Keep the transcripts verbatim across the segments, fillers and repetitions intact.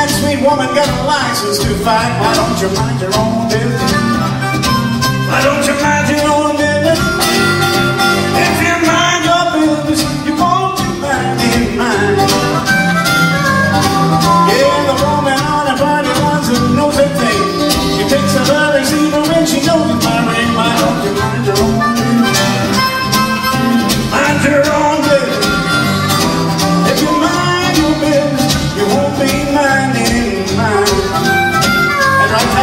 that sweet woman got a license to fight. Why don't you mind your own business? Why don't you mind your own business? If you mind your business, you won't be mind in mine. Yeah, the woman on the party ones who knows her thing. She takes her others even when she knows it by ring. Why don't you mind your own business? Mind your own business. If you mind your business, you won't be mine in mine. That's right,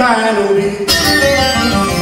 Pat. Finally.